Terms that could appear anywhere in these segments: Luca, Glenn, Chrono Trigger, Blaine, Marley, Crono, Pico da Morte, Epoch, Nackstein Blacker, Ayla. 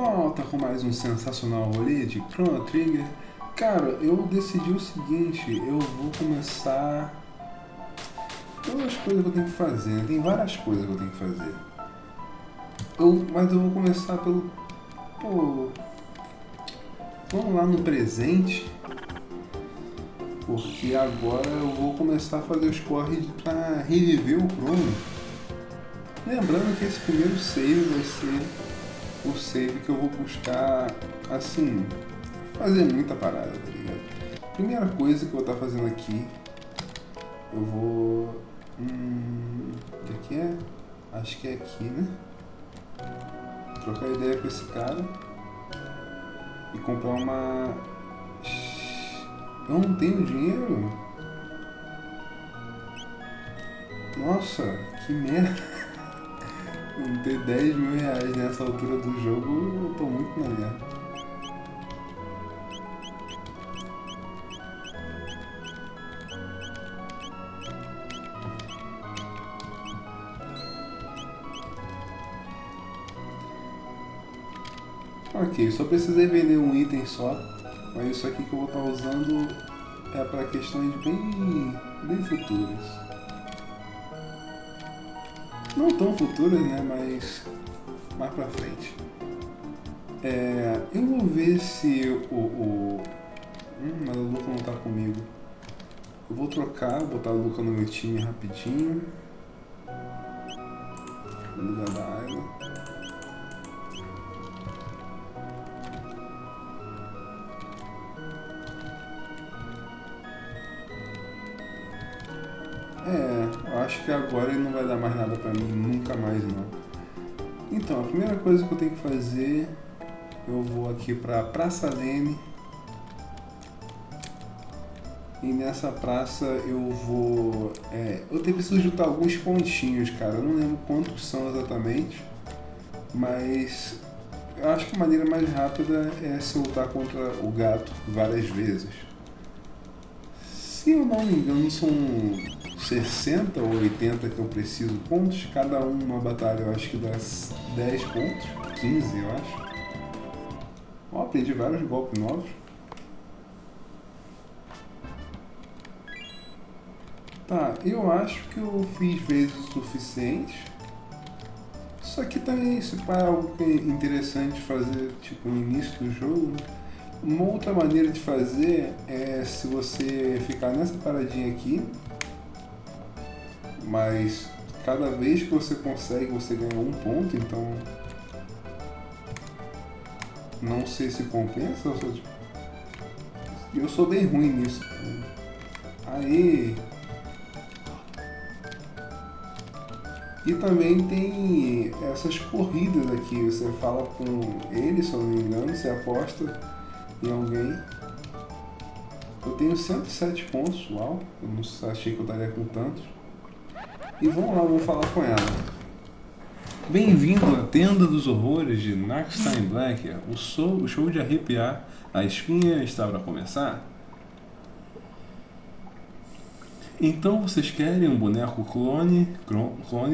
volta com mais um sensacional rolê de Chrono Trigger. Cara, eu decidi o seguinte, eu vou começar... Todas as coisas que eu tenho que fazer, tem várias coisas que eu tenho que fazer. Mas eu vou começar pelo... Pô... Vamos lá no presente. Porque agora eu vou começar a fazer os corres pra reviver o Chrono. Lembrando que esse primeiro save vai ser o save que eu vou buscar, assim, fazer muita parada, tá ligado? Primeira coisa que eu vou estar fazendo aqui, eu vou... Aqui é? Acho que é aqui, né? Vou trocar ideia com esse cara e comprar uma... Eu não tenho dinheiro? Nossa, que merda! Não ter 10 mil reais nessa altura do jogo, eu tô muito na merda. Ok, só precisei vender um item só, mas isso aqui que eu vou estar usando é para questões bem futuras. Não tão futuras, né, mas mais pra frente. Eu vou ver se mas o Luca não tá comigo. Eu vou trocar, vou botar o Luca no meu time rapidinho. Lugar da água. Acho que agora ele não vai dar mais nada pra mim, nunca mais não. Então, a primeira coisa que eu tenho que fazer, eu vou aqui pra Praça Lene. E nessa praça eu vou... eu tenho que juntar alguns pontinhos, cara. Eu não lembro quantos são exatamente. Mas eu acho que a maneira mais rápida é se lutar contra o gato várias vezes. Se eu não me engano, são... 60 ou 80 que eu preciso pontos, cada uma batalha eu acho que dá 10 pontos, 15 eu acho. Ó, aprendi vários golpes novos. Tá, eu acho que eu fiz vezes o suficiente. Isso aqui também, se pá, é algo que é interessante fazer, tipo, no início do jogo. Uma outra maneira de fazer é se você ficar nessa paradinha aqui. Mas cada vez que você consegue, você ganha um ponto, então não sei se compensa. Eu sou bem ruim nisso. Aí e também tem essas corridas aqui, você fala com ele, se eu não me engano, você aposta em alguém. Eu tenho 107 pontos, uau, eu não achei que eu estaria com tantos. E vamos lá, eu vou falar com ela. Bem-vindo à Tenda dos Horrores de Nackstein Blacker. O show de arrepiar a espinha está para começar. Então vocês querem um boneco clone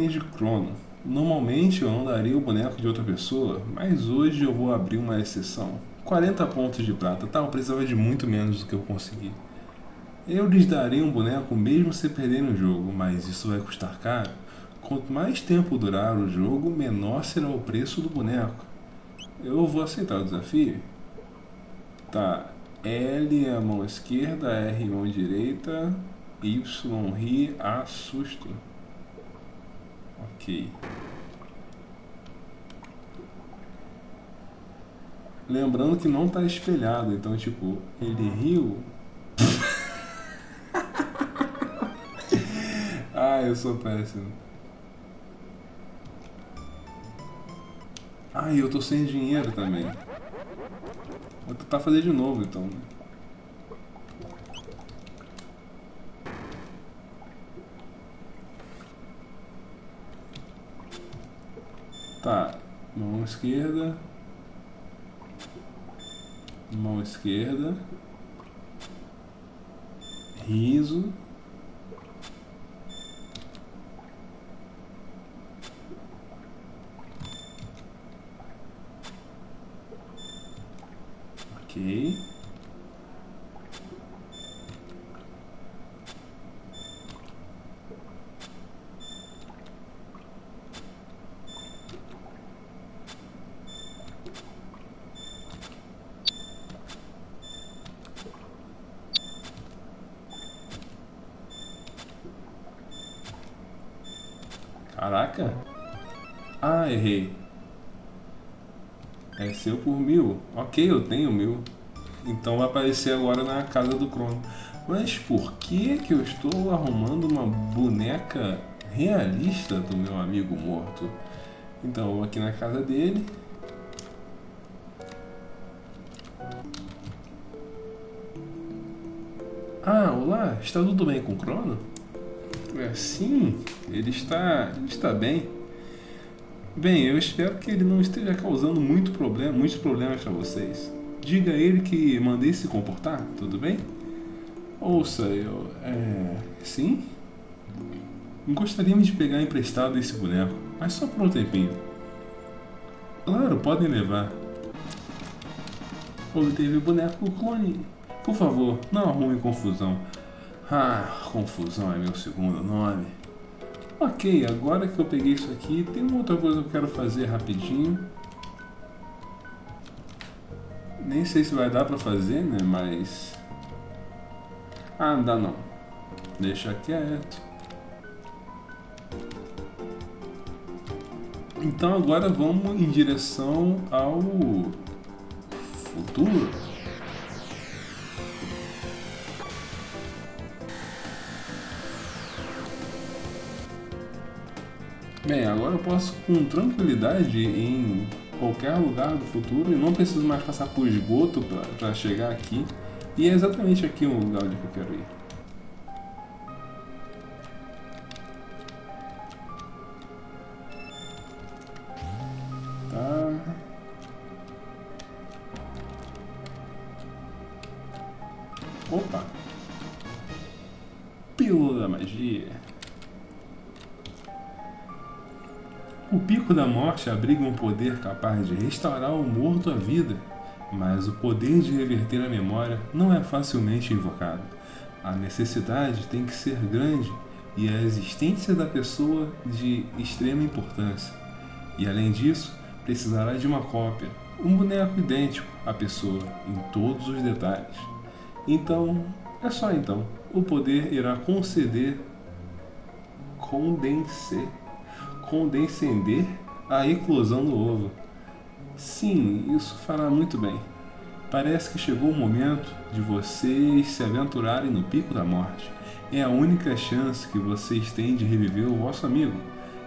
de Chrono. Normalmente eu não daria o boneco de outra pessoa, mas hoje eu vou abrir uma exceção. 40 pontos de prata, tá? Eu precisava de muito menos do que eu consegui. Eu lhes darei um boneco mesmo se perderem o jogo, mas isso vai custar caro. Quanto mais tempo durar o jogo, menor será o preço do boneco. Eu vou aceitar o desafio. Tá, L é a mão esquerda, R é a mão direita, Y ri, A susto. Ok. Lembrando que não tá espelhado, então tipo, ele riu... Ah, eu sou péssimo. Ah, e eu tô sem dinheiro também. Vou tentar fazer de novo então, né? Tá, mão esquerda. Mão esquerda. Riso. Ok. Caraca. Ah, errei. É seu por 1000. Ok, eu tenho 1000. Então vai aparecer agora na casa do Chrono. Mas por que que eu estou arrumando uma boneca realista do meu amigo morto? Então eu vou aqui na casa dele. Ah, olá. Está tudo bem com o Chrono? Sim, ele está bem. Bem, eu espero que ele não esteja causando muitos problemas para vocês. Diga a ele que mandei se comportar, tudo bem? Ouça, eu... Sim? Gostaríamos de pegar emprestado esse boneco, mas só por um tempinho. Claro, podem levar. Obteve o boneco clone. Por favor, não arrume confusão. Ah, confusão é meu segundo nome. Ok, agora que eu peguei isso aqui, tem uma outra coisa que eu quero fazer rapidinho. Nem sei se vai dar pra fazer, né, mas... Ah, não dá não. Deixa quieto. Então agora vamos em direção ao futuro. Bem, agora eu posso com tranquilidade ir em qualquer lugar do futuro e não preciso mais passar por esgoto para chegar aqui. E é exatamente aqui o lugar onde eu quero ir. Tá. Opa! Pílula da magia. O Pico da Morte abriga um poder capaz de restaurar o morto à vida, mas o poder de reverter a memória não é facilmente invocado. A necessidade tem que ser grande e a existência da pessoa de extrema importância. E além disso, precisará de uma cópia, um boneco idêntico à pessoa em todos os detalhes. Então, é só então, o poder irá condescender a eclosão do ovo. Sim, isso fará muito bem. Parece que chegou o momento de vocês se aventurarem no Pico da Morte. É a única chance que vocês têm de reviver o vosso amigo.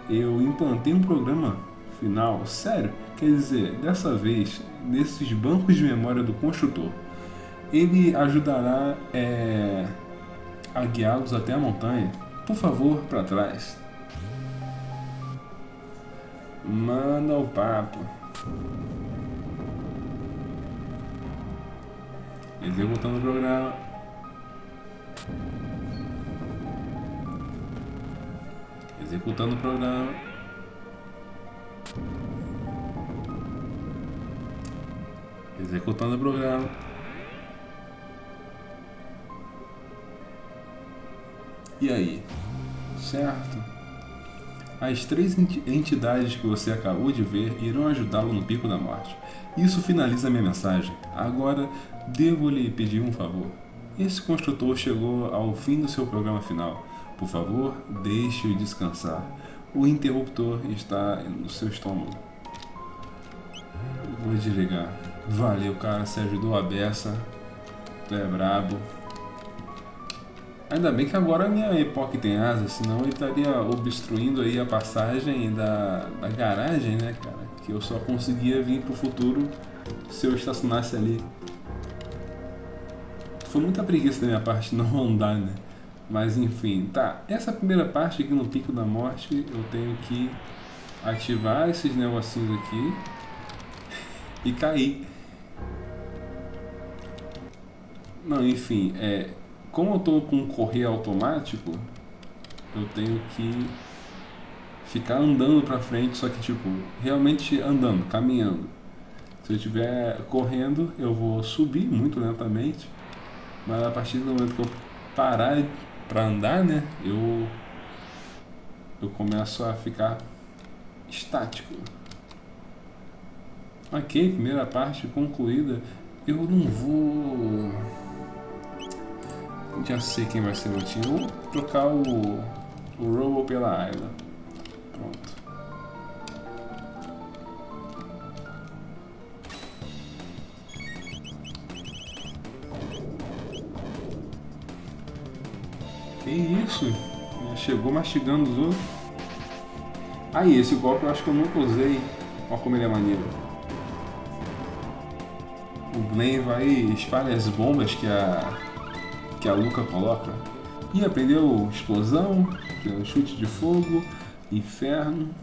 Eu implantei um programa final, sério, quer dizer, dessa vez, nesses bancos de memória do construtor. Ele ajudará a guiá-los até a montanha. Por favor, para trás. Manda o papo. Executando o programa. Executando o programa. Executando o programa. E aí? Certo? As 3 entidades que você acabou de ver irão ajudá-lo no Pico da Morte. Isso finaliza minha mensagem. Agora, devo lhe pedir um favor. Esse construtor chegou ao fim do seu programa final. Por favor, deixe-o descansar. O interruptor está no seu estômago. Vou desligar. Valeu, cara. Você ajudou a beça. Tu é brabo. Ainda bem que agora a minha Epoch tem asa, senão ele estaria obstruindo aí a passagem da garagem, né, cara? Que eu só conseguia vir pro futuro se eu estacionasse ali. Foi muita preguiça da minha parte não andar, né? Mas enfim, tá. Essa primeira parte aqui no Pico da Morte, eu tenho que ativar esses negocinhos aqui e cair. Não, enfim, como eu estou com correr automático, eu tenho que ficar andando para frente, só que tipo, realmente andando, caminhando. Se eu estiver correndo, eu vou subir muito lentamente, mas a partir do momento que eu parar para andar, né, eu começo a ficar estático. Ok, primeira parte concluída. Eu não vou... já sei quem vai ser meu time. Vou trocar o Robo pela Ayla. Pronto. Que isso? Chegou mastigando os outros. Aí, esse golpe eu acho que eu nunca usei. Olha como ele é maneiro. O Blaine vai e espalha as bombas que a Luca coloca. E aprendeu explosão, chute de fogo, inferno.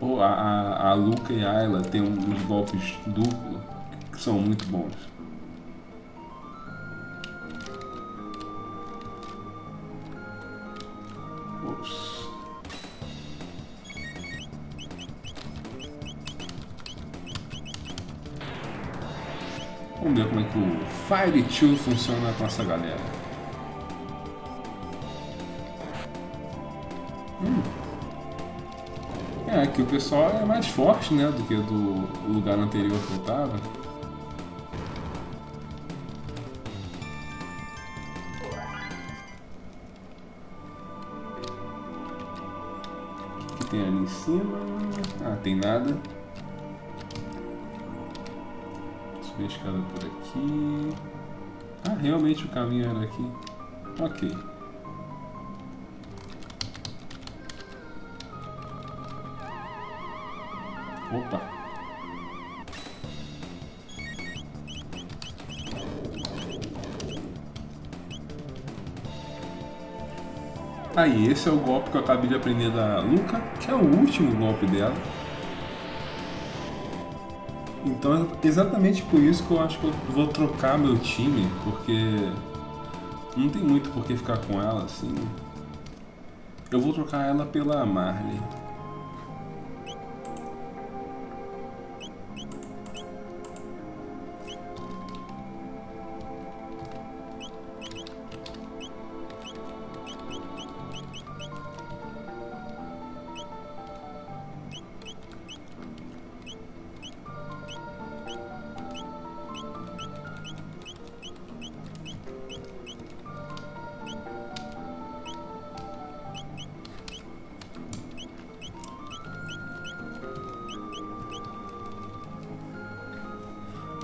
Oh, a Luca e a Ayla tem uns golpes duplos que são muito bons. Ops. Vamos ver como é que o Fire Tool funciona com essa galera. É que o pessoal é mais forte, né, do que do lugar anterior que eu tava. O que tem ali em cima? Ah, tem nada. Subir a escada por aqui. Ah, realmente o caminho era aqui. Ok. Opa. Aí, esse é o golpe que eu acabei de aprender da Luca, que é o último golpe dela. Então é exatamente por isso que eu acho que eu vou trocar meu time, porque não tem muito por que ficar com ela assim. Eu vou trocar ela pela Marley.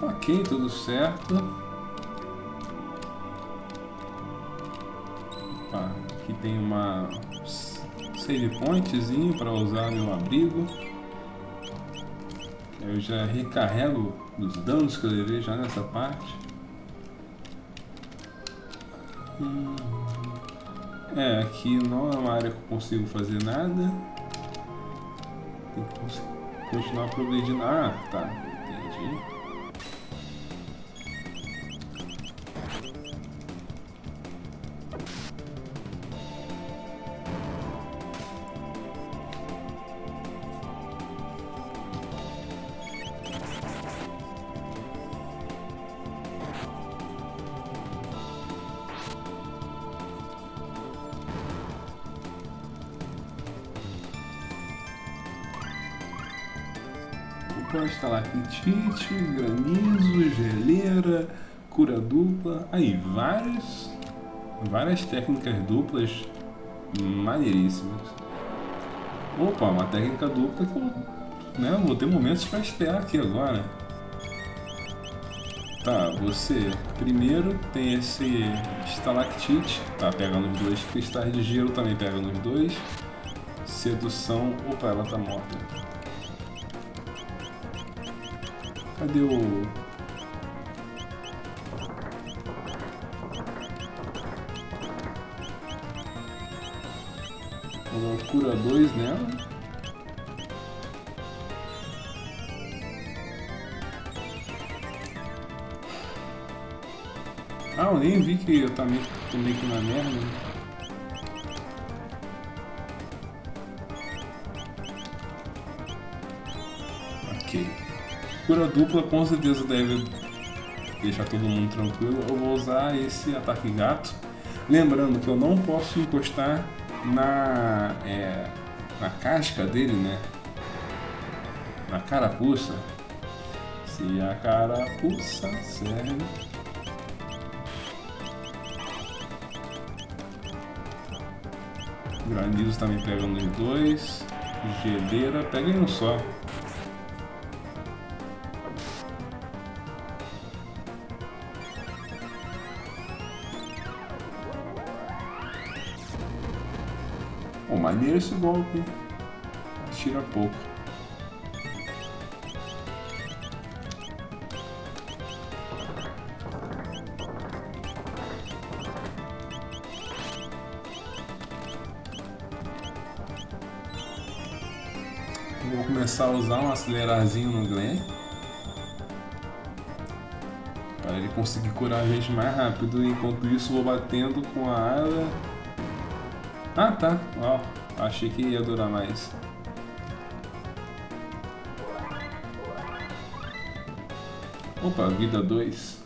Ok, tudo certo. Opa, aqui tem uma save pointzinho para usar meu abrigo. Eu já recarrego os danos que eu levei já nessa parte. É, aqui não é uma área que eu consigo fazer nada. Tem que continuar progredindo. Ah, tá, entendi. Pode instalar pitite, granizo, geleira, cura dupla. Aí, várias técnicas duplas maneiríssimas. Opa, uma técnica dupla que eu, né, vou ter momentos para estear aqui agora. Tá, você primeiro tem esse estalactite, tá pegando os dois. Cristais de gelo também pega nos dois. Sedução, opa, ela tá morta. Cadê o... Vou dar cura 2 nela. Ah, eu nem vi que eu também tomei aqui na merda. cura dupla com certeza deve deixar todo mundo tranquilo. Eu vou usar esse ataque gato. Lembrando que eu não posso encostar na casca dele, né? Na carapuça. Se a carapuça serve. Granizo também pega nos dois. Geleira pega em um só. Bom, maneiro esse golpe. Atira pouco. Vou começar a usar um acelerarzinho no Glenn para ele conseguir curar a gente mais rápido. Enquanto isso, vou batendo com a ala. Ah, tá, ó, achei que ia durar mais. Opa, vida 2.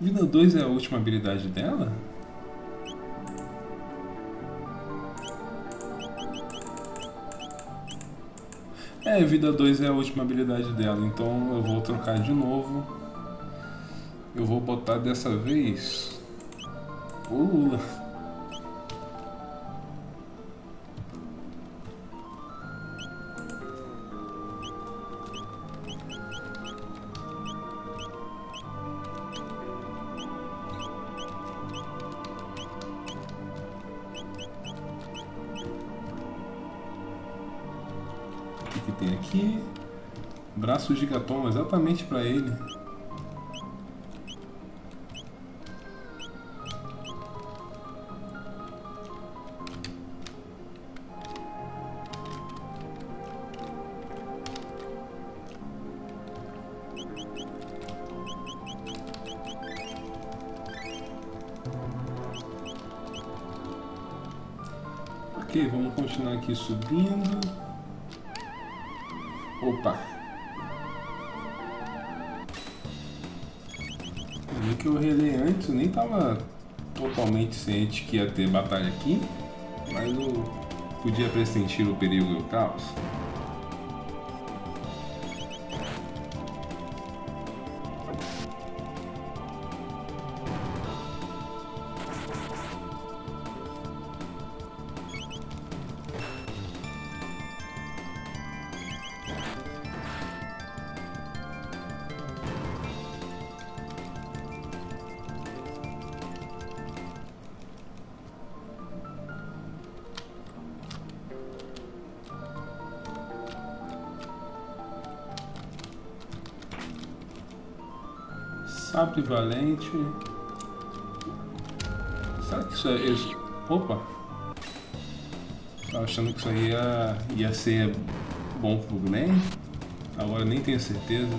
Vida 2 é a última habilidade dela? É, vida 2 é a última habilidade dela, então eu vou trocar de novo. Eu vou botar dessa vez... que tem aqui, braço gigatoma exatamente para ele. Ok, vamos continuar aqui subindo. Opa! O que eu relei antes, eu nem tava totalmente ciente que ia ter batalha aqui, mas eu podia pressentir o perigo e o caos. Sábio valente. Será que isso é isso? Opa! Tava achando que isso aí ia ser bom pro Glenn. Agora nem tenho certeza.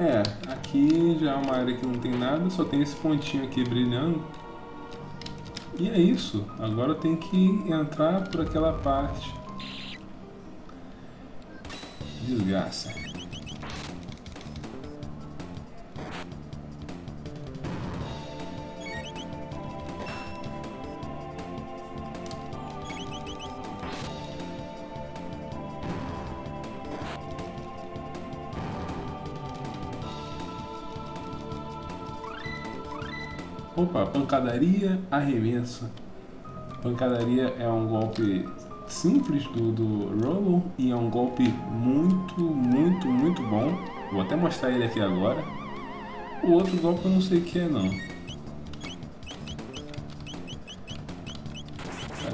É, aqui já é uma área que não tem nada, só tem esse pontinho aqui brilhando. E é isso, agora tem que entrar por aquela parte. Desgraça. Opa, pancadaria, arremesso. Pancadaria é um golpe simples do Rollo e é um golpe muito bom. Vou até mostrar ele aqui agora. O outro golpe eu não sei o que é não.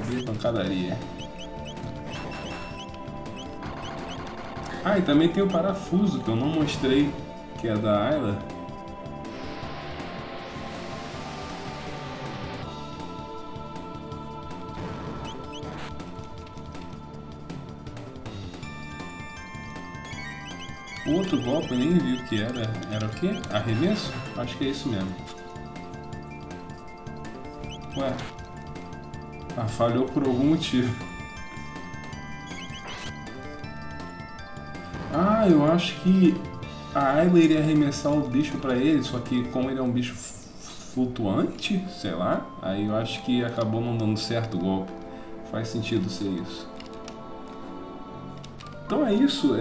Cadê a pancadaria? Ah, e também tem o parafuso que eu não mostrei, que é da Ayla. Outro golpe, eu nem vi o que era. Era o quê? Arremesso? Acho que é isso mesmo. Ué. Ah, falhou por algum motivo. Ah, eu acho que a Ayla iria arremessar o bicho pra ele, só que como ele é um bicho flutuante, sei lá, aí eu acho que acabou não dando certo o golpe. Faz sentido ser isso. Então é isso,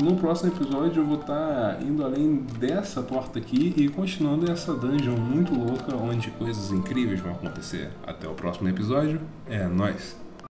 no próximo episódio eu vou estar indo além dessa porta aqui e continuando essa dungeon muito louca onde coisas incríveis vão acontecer. Até o próximo episódio, é nóis!